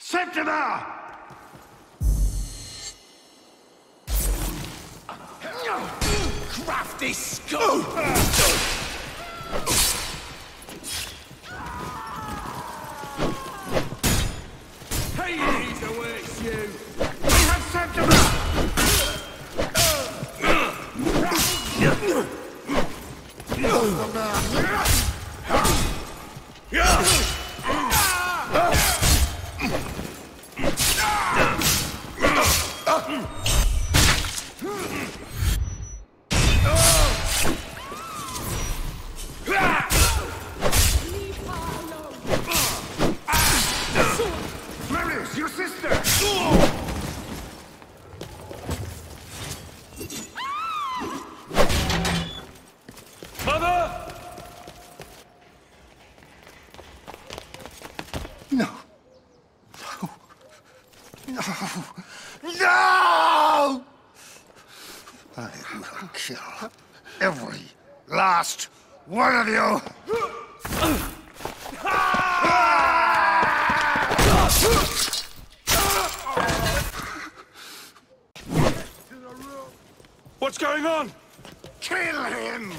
Septima! Crafty scum! Hey, the works you! We have Septima! Marius, your sister! Mother! No. No! No! I will kill every last one of you! What's going on? Kill him!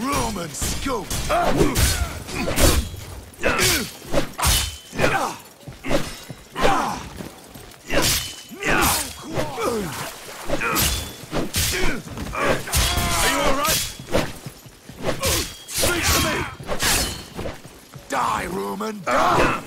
Roman scope! Die, Roman! Die! Run!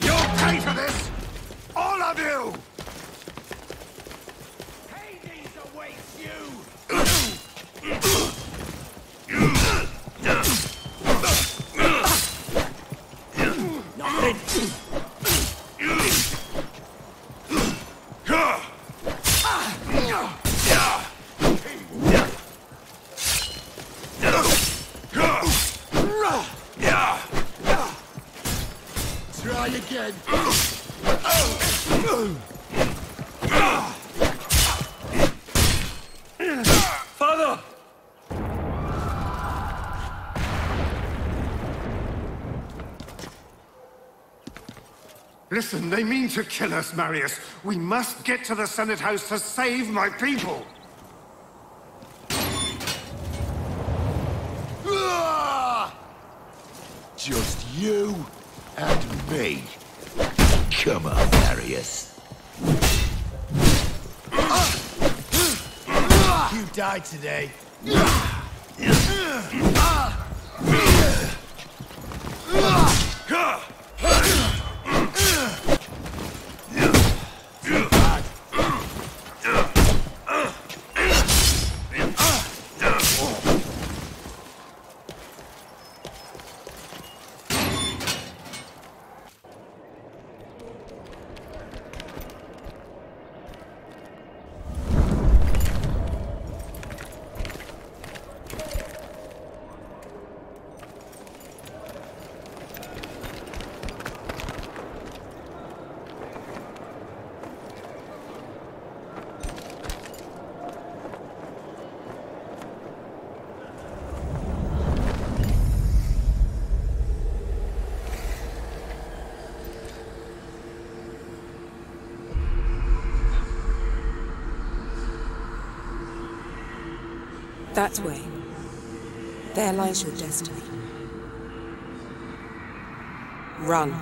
You'll pay for this! All of you! Try again. Father! Listen, they mean to kill us, Marius. We must get to the Senate House to save my people. Just you and me. Come on, Marius. You died today. That way. There lies your destiny. Run.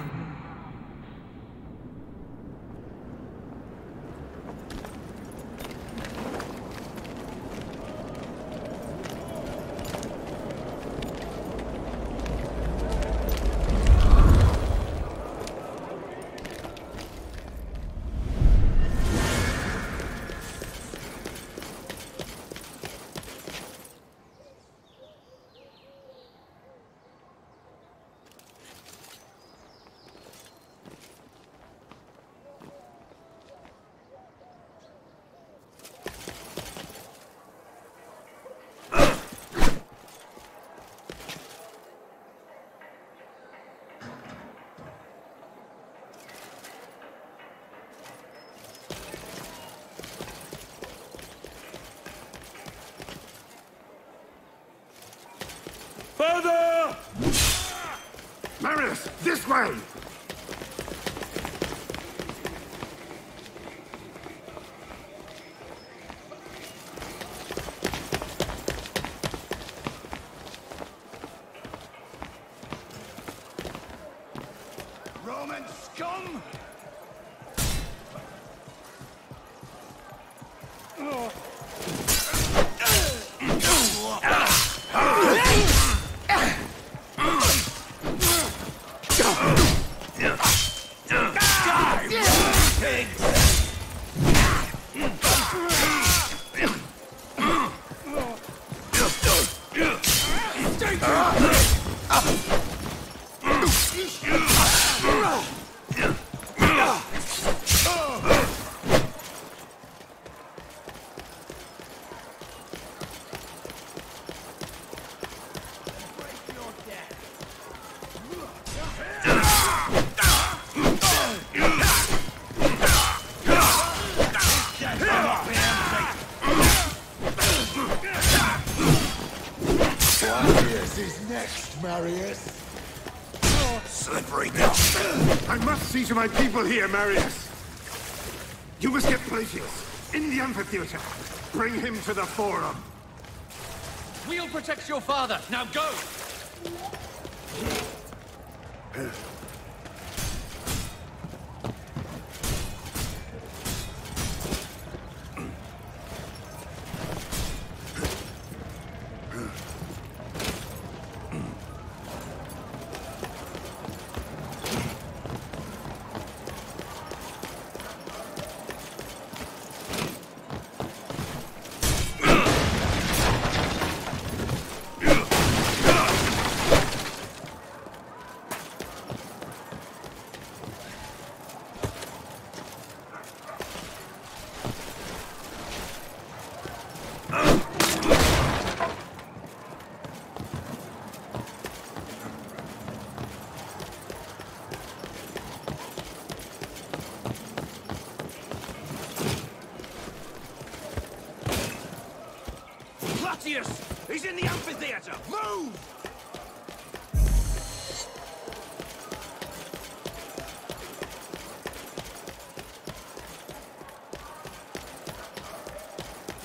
Marius, this way! Roman scum! Marius? Slippery dust! I must see to my people here, Marius! You must get Plautius, in the amphitheater! Bring him to the forum! We'll protect your father! Now go! He's in the amphitheater! Move!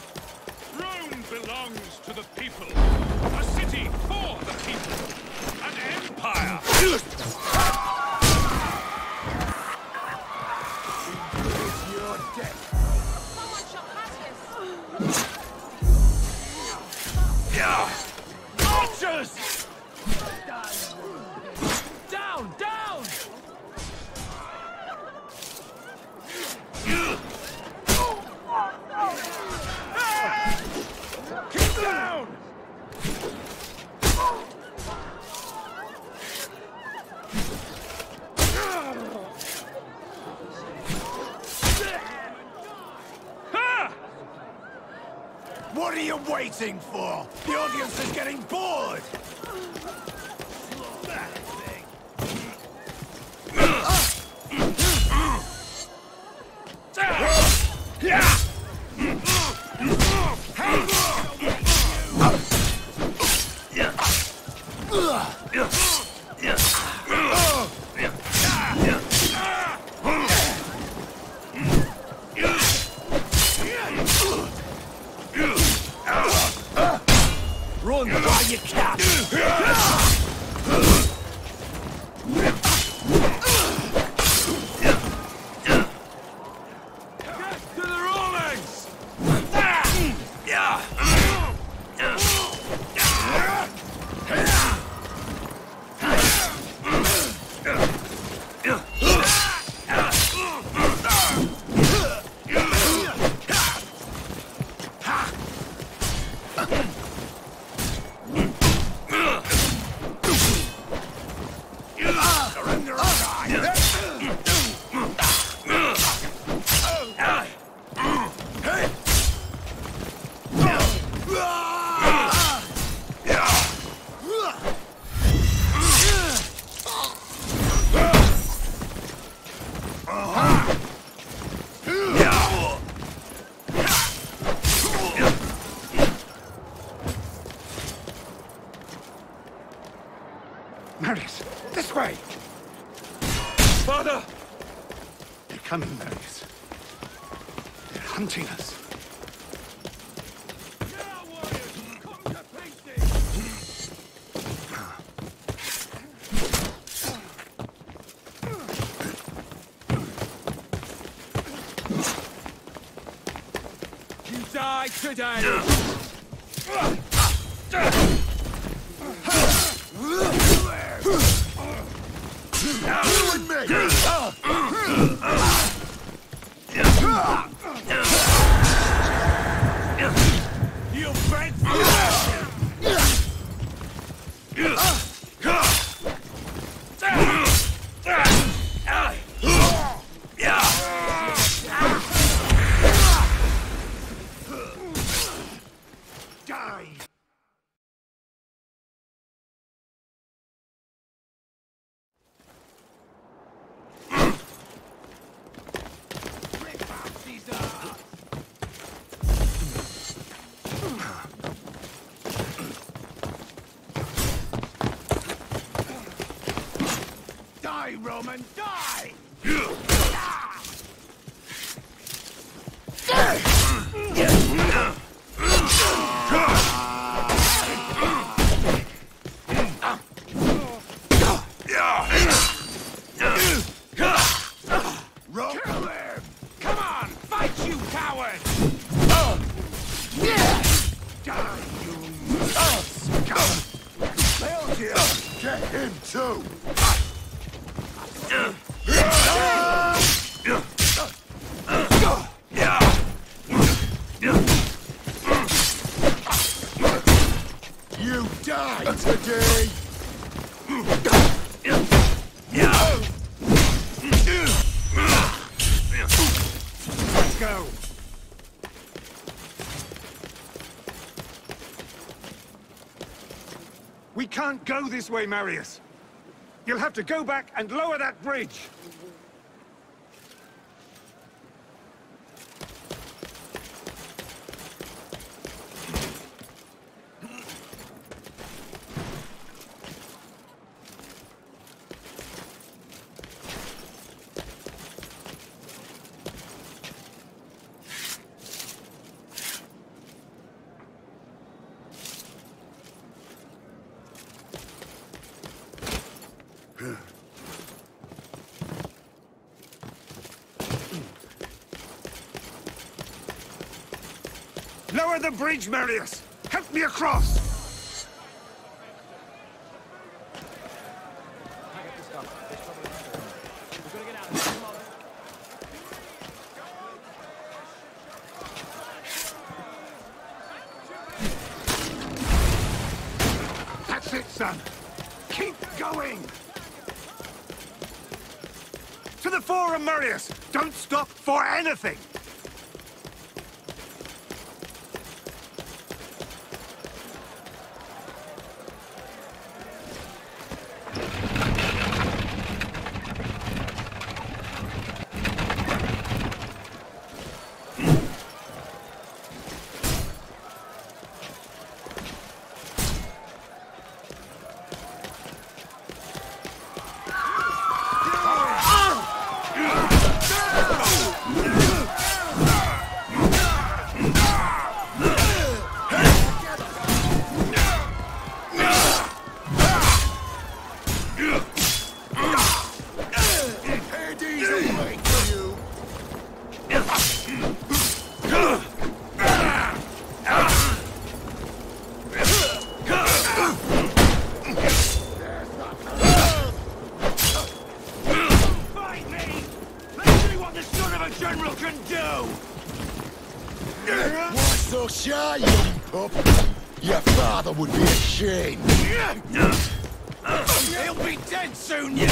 Rome belongs to the people. A city for the people. An empire! It's your death. Someone shall pass this. Archers! Down! Down! Keep down! What are you waiting for? The audience is getting bored! Run while you can! Father! They're coming, Marius. They're hunting us. You die today! Roman, die! We can't go this way, Marius. You'll have to go back and lower that bridge. Lower the bridge, Marius! Help me across! That's it, son! Keep going! To the forum, Marius! Don't stop for anything! He'll be dead soon! Your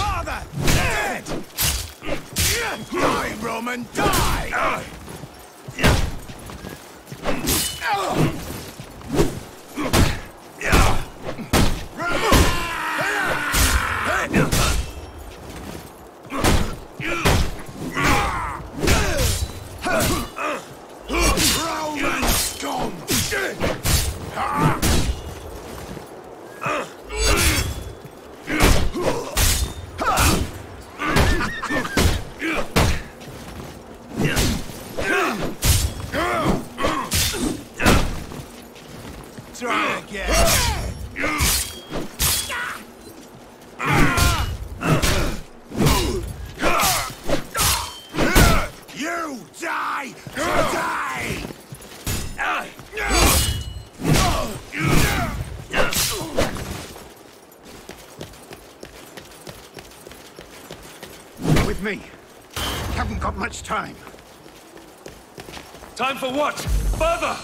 father! Dead! Die, Roman! Die! with me. Haven't got much time. Time for what? Further!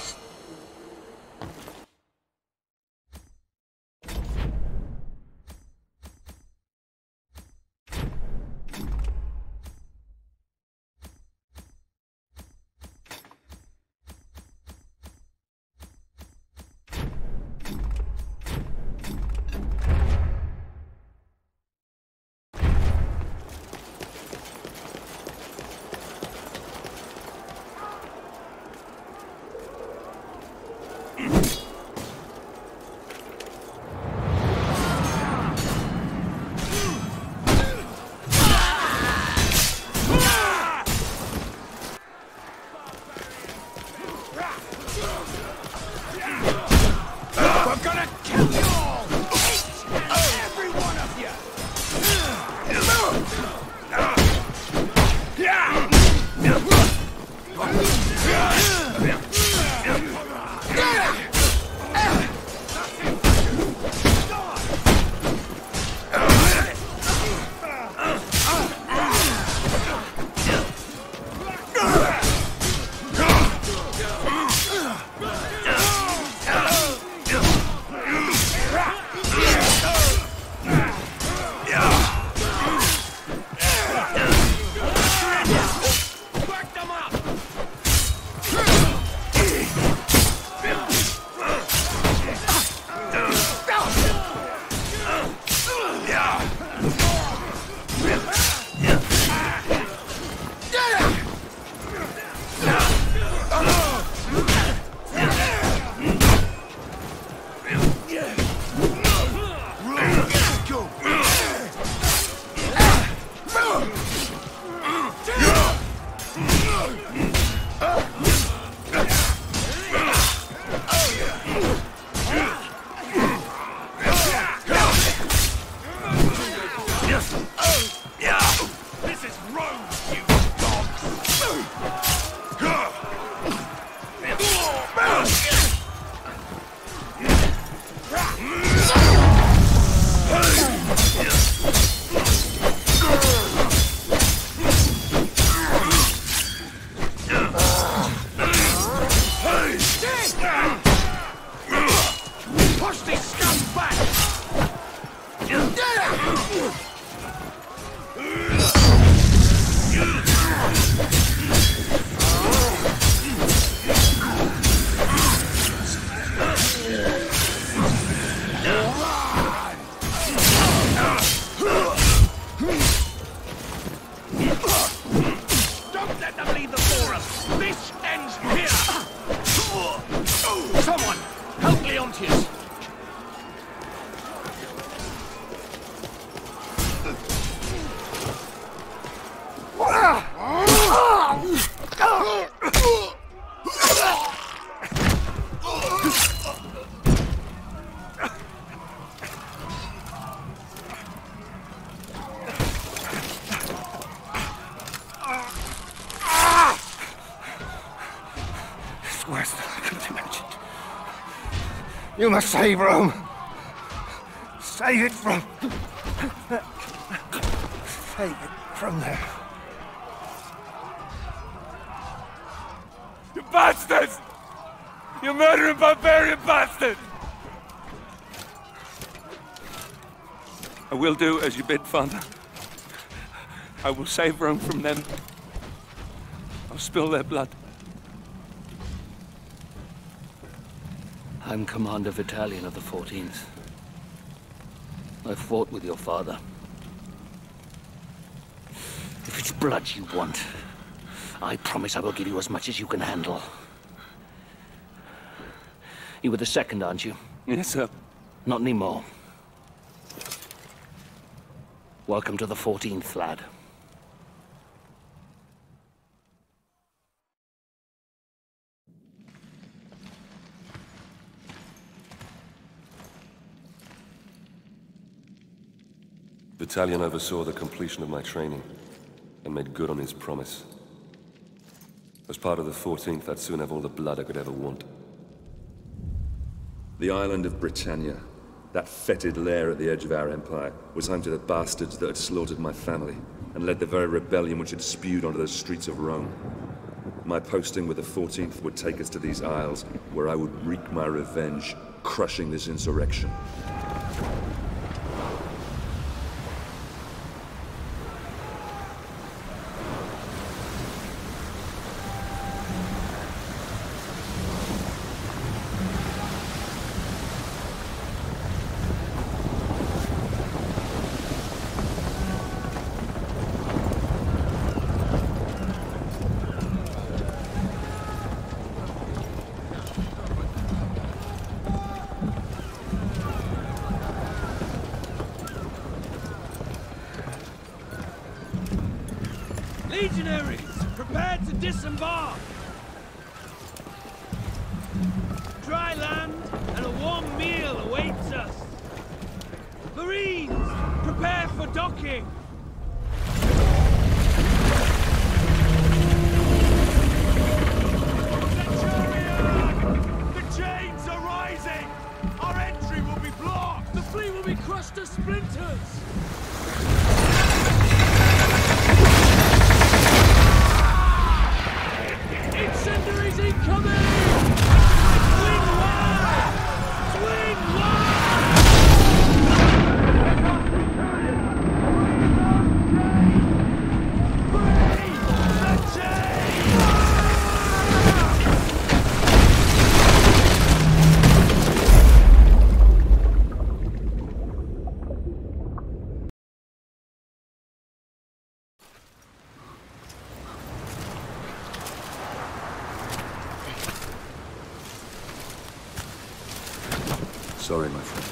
You must save Rome. Save it from... Save it from there. You bastards! You murdering barbarian bastards! I will do as you bid, Father. I will save Rome from them. I'll spill their blood. I'm Commander Vitalian of the 14th. I fought with your father. If it's blood you want, I promise I will give you as much as you can handle. You were the second, aren't you? Yes, sir. Not anymore. Welcome to the 14th, lad. Vitalian oversaw the completion of my training, and made good on his promise. As part of the 14th, I'd soon have all the blood I could ever want. The island of Britannia, that fetid lair at the edge of our empire, was home to the bastards that had slaughtered my family, and led the very rebellion which had spewed onto the streets of Rome. My posting with the 14th would take us to these isles, where I would wreak my revenge, crushing this insurrection. Legionaries, prepare to disembark! Dry land and a warm meal awaits us! Marines, prepare for docking! Centurion! The chains are rising! Our entry will be blocked! The fleet will be crushed to splinters! Sorry, my friend. If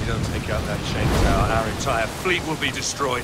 we don't take out that chain tower, our entire fleet will be destroyed.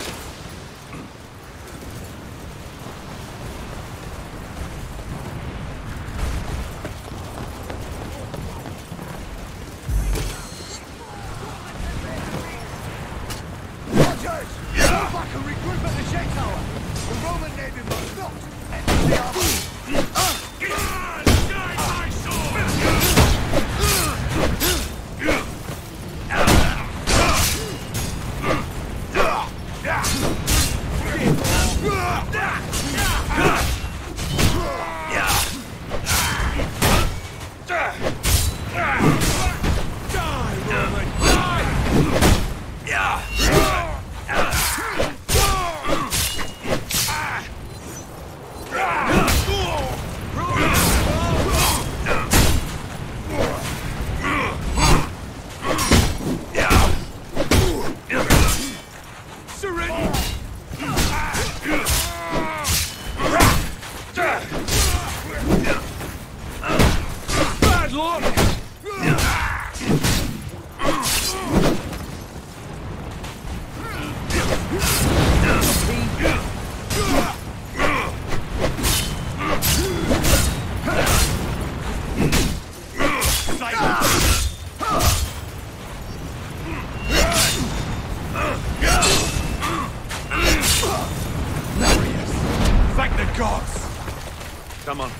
Come on,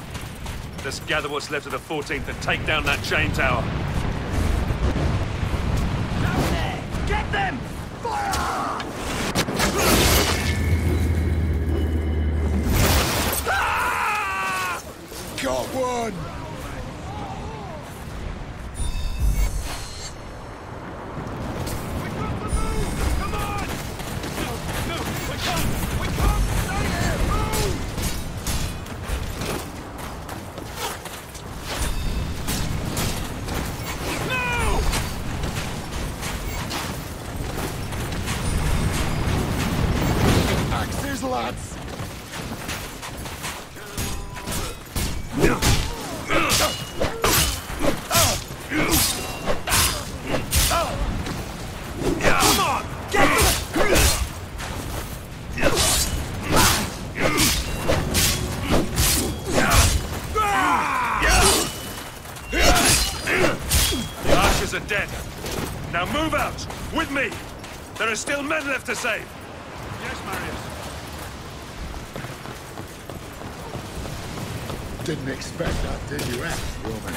let's gather what's left of the 14th and take down that chain tower. Down there! Get them! Fire! Ah! Got one! Are dead. Now move out, with me! There are still men left to save! Yes, Marius. Didn't expect that, did you, Roman?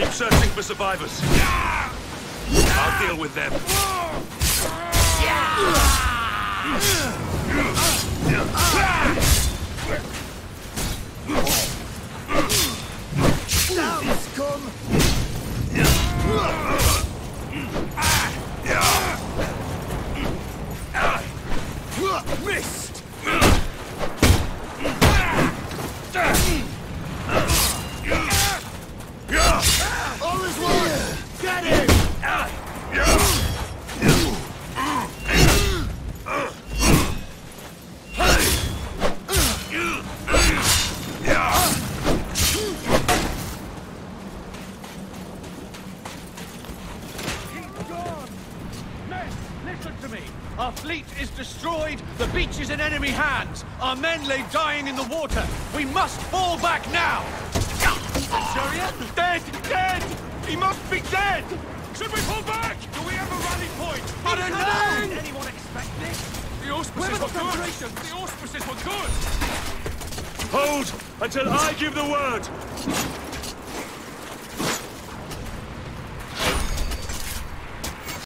Keep searching for survivors. I'll deal with them. Down, scum! Missed! Our men lay dying in the water. We must fall back now. Centurion? Dead! Dead! He must be dead! Should we pull back? Do we have a rally point? I don't know! Did anyone expect this? The auspices were good! The auspices were good! Hold until I give the word!